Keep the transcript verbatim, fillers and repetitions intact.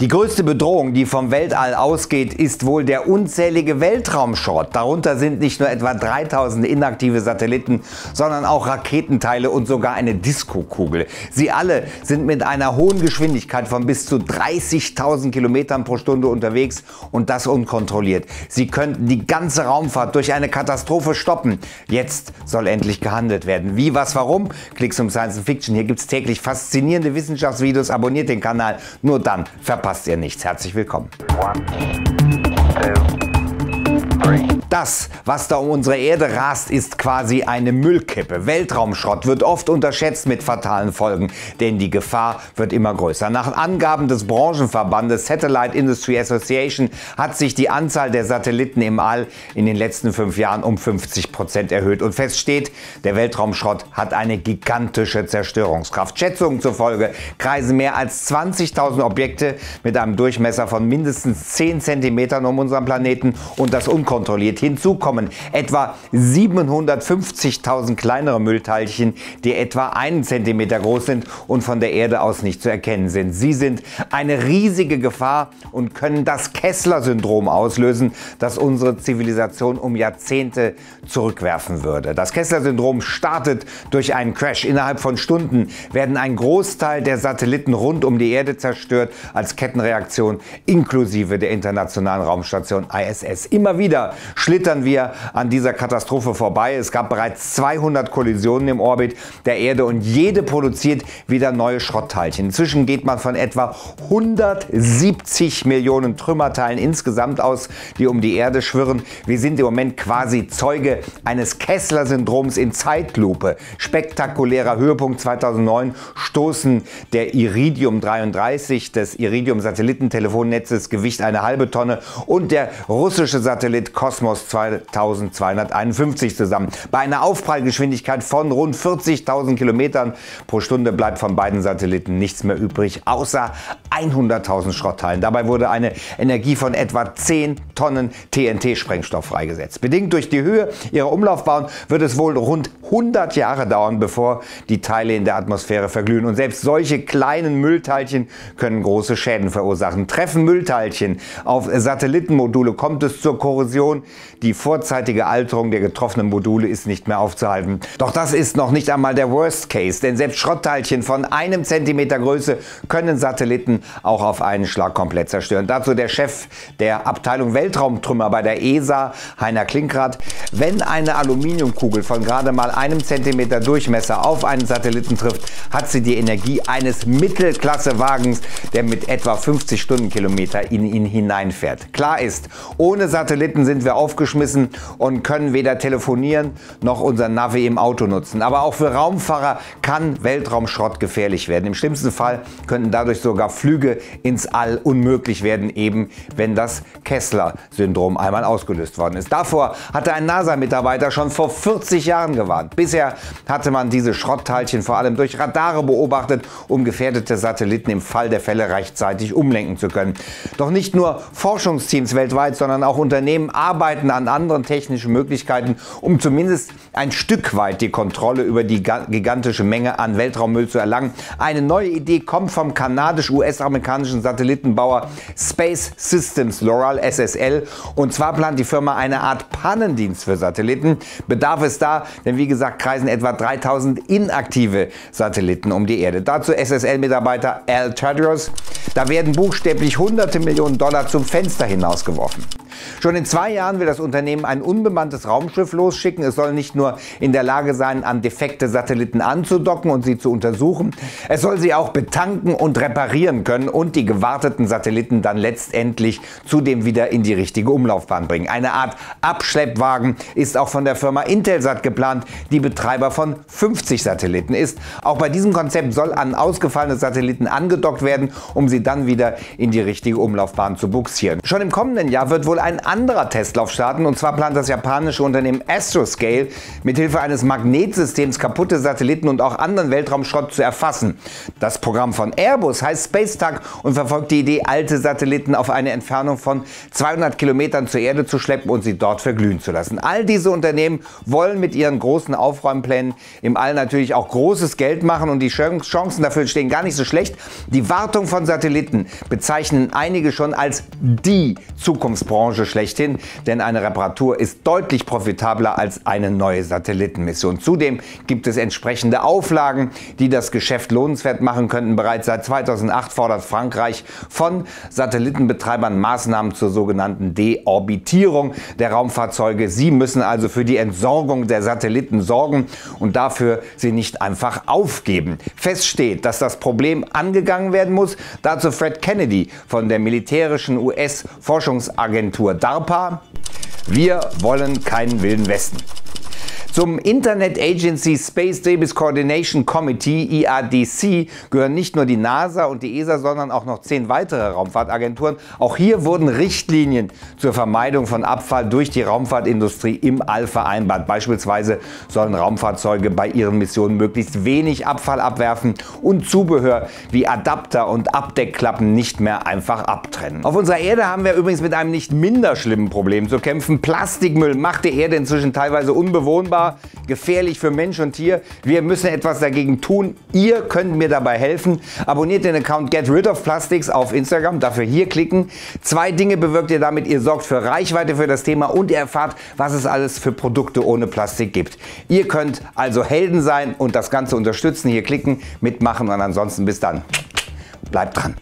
Die größte Bedrohung, die vom Weltall ausgeht, ist wohl der unzählige Weltraumschrott. Darunter sind nicht nur etwa dreitausend inaktive Satelliten, sondern auch Raketenteile und sogar eine Diskokugel. Sie alle sind mit einer hohen Geschwindigkeit von bis zu dreißigtausend Kilometern pro Stunde unterwegs und das unkontrolliert. Sie könnten die ganze Raumfahrt durch eine Katastrophe stoppen. Jetzt soll endlich gehandelt werden. Wie, was, warum? Clixoom Science and Fiction. Hier gibt es täglich faszinierende Wissenschaftsvideos. Abonniert den Kanal, nur dann verpasst ihr nichts. Herzlich willkommen. One, two. Das, was da um unsere Erde rast, ist quasi eine Müllkippe. Weltraumschrott wird oft unterschätzt mit fatalen Folgen, denn die Gefahr wird immer größer. Nach Angaben des Branchenverbandes Satellite Industry Association hat sich die Anzahl der Satelliten im All in den letzten fünf Jahren um fünfzig Prozent erhöht. Und fest steht, der Weltraumschrott hat eine gigantische Zerstörungskraft. Schätzungen zufolge kreisen mehr als zwanzigtausend Objekte mit einem Durchmesser von mindestens zehn Zentimetern um unseren Planeten und das unkontrolliert. Hinzu kommen etwa siebenhundertfünfzigtausend kleinere Müllteilchen, die etwa einen Zentimeter groß sind und von der Erde aus nicht zu erkennen sind. Sie sind eine riesige Gefahr und können das Kessler-Syndrom auslösen, das unsere Zivilisation um Jahrzehnte zurückwerfen würde. Das Kessler-Syndrom startet durch einen Crash. Innerhalb von Stunden werden ein Großteil der Satelliten rund um die Erde zerstört als Kettenreaktion, inklusive der internationalen Raumstation I S S. Immer wieder schlittern wir an dieser Katastrophe vorbei. Es gab bereits zweihundert Kollisionen im Orbit der Erde und jede produziert wieder neue Schrottteilchen. Inzwischen geht man von etwa hundertsiebzig Millionen Trümmerteilen insgesamt aus, die um die Erde schwirren. Wir sind im Moment quasi Zeuge eines Kessler-Syndroms in Zeitlupe. Spektakulärer Höhepunkt zweitausendneun, Stoßen der Iridium dreiunddreißig des Iridium-Satellitentelefonnetzes, Gewicht eine halbe Tonne, und der russische Satellit Kosmos zweitausendzweihunderteinundfünfzig zusammen. Bei einer Aufprallgeschwindigkeit von rund vierzigtausend Kilometern pro Stunde bleibt von beiden Satelliten nichts mehr übrig, außer hunderttausend Schrottteilen. Dabei wurde eine Energie von etwa zehn Tonnen T N T-Sprengstoff freigesetzt. Bedingt durch die Höhe ihrer Umlaufbahn wird es wohl rund hundert Jahre dauern, bevor die Teile in der Atmosphäre verglühen. Und selbst solche kleinen Müllteilchen können große Schäden verursachen. Treffen Müllteilchen auf Satellitenmodule, kommt es zur Korrosion. Die vorzeitige Alterung der getroffenen Module ist nicht mehr aufzuhalten. Doch das ist noch nicht einmal der Worst Case, denn selbst Schrottteilchen von einem Zentimeter Größe können Satelliten auch auf einen Schlag komplett zerstören. Dazu der Chef der Abteilung Weltraumtrümmer bei der E S A, Heiner Klinkrad. Wenn eine Aluminiumkugel von gerade mal einem Zentimeter Durchmesser auf einen Satelliten trifft, hat sie die Energie eines Mittelklassewagens, der mit etwa fünfzig Stundenkilometer in ihn hineinfährt. Klar ist, ohne Satelliten sind wir aufgeschmissen und können weder telefonieren noch unser Navi im Auto nutzen. Aber auch für Raumfahrer kann Weltraumschrott gefährlich werden. Im schlimmsten Fall könnten dadurch sogar Flüge ins All unmöglich werden, eben wenn das Kessler-Syndrom einmal ausgelöst worden ist. Davor hatte ein NASA-Mitarbeiter schon vor vierzig Jahren gewarnt. Bisher hatte man diese Schrottteilchen vor allem durch Radare beobachtet, um gefährdete Satelliten im Fall der Fälle rechtzeitig umlenken zu können. Doch nicht nur Forschungsteams weltweit, sondern auch Unternehmen arbeiten an anderen technischen Möglichkeiten, um zumindest ein Stück weit die Kontrolle über die gigantische Menge an Weltraummüll zu erlangen. Eine neue Idee kommt vom kanadisch-U S-amerikanischen Satellitenbauer Space Systems Loral S S L, und zwar plant die Firma eine Art Pannendienst für Satelliten. Bedarf es da, denn wie gesagt kreisen etwa dreitausend inaktive Satelliten um die Erde. Dazu S S L-Mitarbeiter Al Tadros: Da werden buchstäblich hunderte Millionen Dollar zum Fenster hinausgeworfen. Schon in zwei Jahren will das Unternehmen ein unbemanntes Raumschiff losschicken. Es soll nicht nur in der Lage sein, an defekte Satelliten anzudocken und sie zu untersuchen, es soll sie auch betanken und reparieren können und die gewarteten Satelliten dann letztendlich zudem wieder in die richtige Umlaufbahn bringen. Eine Art Abschleppwagen ist auch von der Firma Intelsat geplant, die Betreiber von fünfzig Satelliten ist. Auch bei diesem Konzept soll an ausgefallene Satelliten angedockt werden, um sie dann wieder in die richtige Umlaufbahn zu bugsieren. Schon im kommenden Jahr wird wohl ein ein anderer Testlauf starten. Und zwar plant das japanische Unternehmen Astroscale mithilfe eines Magnetsystems kaputte Satelliten und auch anderen Weltraumschrott zu erfassen. Das Programm von Airbus heißt SpaceTag und verfolgt die Idee, alte Satelliten auf eine Entfernung von zweihundert Kilometern zur Erde zu schleppen und sie dort verglühen zu lassen. All diese Unternehmen wollen mit ihren großen Aufräumplänen im All natürlich auch großes Geld machen und die Chancen dafür stehen gar nicht so schlecht. Die Wartung von Satelliten bezeichnen einige schon als die Zukunftsbranche schlechthin, denn eine Reparatur ist deutlich profitabler als eine neue Satellitenmission. Zudem gibt es entsprechende Auflagen, die das Geschäft lohnenswert machen könnten. Bereits seit zweitausendacht fordert Frankreich von Satellitenbetreibern Maßnahmen zur sogenannten Deorbitierung der Raumfahrzeuge. Sie müssen also für die Entsorgung der Satelliten sorgen und dafür sie nicht einfach aufgeben. Fest steht, dass das Problem angegangen werden muss. Dazu Fred Kennedy von der militärischen U S-Forschungsagentur DARPA. Wir wollen keinen wilden Westen. Zum Internet Agency Space Service Coordination Committee I A D C gehören nicht nur die NASA und die E S A, sondern auch noch zehn weitere Raumfahrtagenturen. Auch hier wurden Richtlinien zur Vermeidung von Abfall durch die Raumfahrtindustrie im All vereinbart. Beispielsweise sollen Raumfahrzeuge bei ihren Missionen möglichst wenig Abfall abwerfen und Zubehör wie Adapter und Abdeckklappen nicht mehr einfach abtrennen. Auf unserer Erde haben wir übrigens mit einem nicht minder schlimmen Problem zu kämpfen. Plastikmüll macht die Erde inzwischen teilweise unbewohnbar. Gefährlich für Mensch und Tier. Wir müssen etwas dagegen tun. Ihr könnt mir dabei helfen. Abonniert den Account Get Rid of Plastics auf Instagram. Dafür hier klicken. Zwei Dinge bewirkt ihr damit. Ihr sorgt für Reichweite für das Thema und ihr erfahrt, was es alles für Produkte ohne Plastik gibt. Ihr könnt also Helden sein und das Ganze unterstützen. Hier klicken, mitmachen und ansonsten bis dann. Bleibt dran.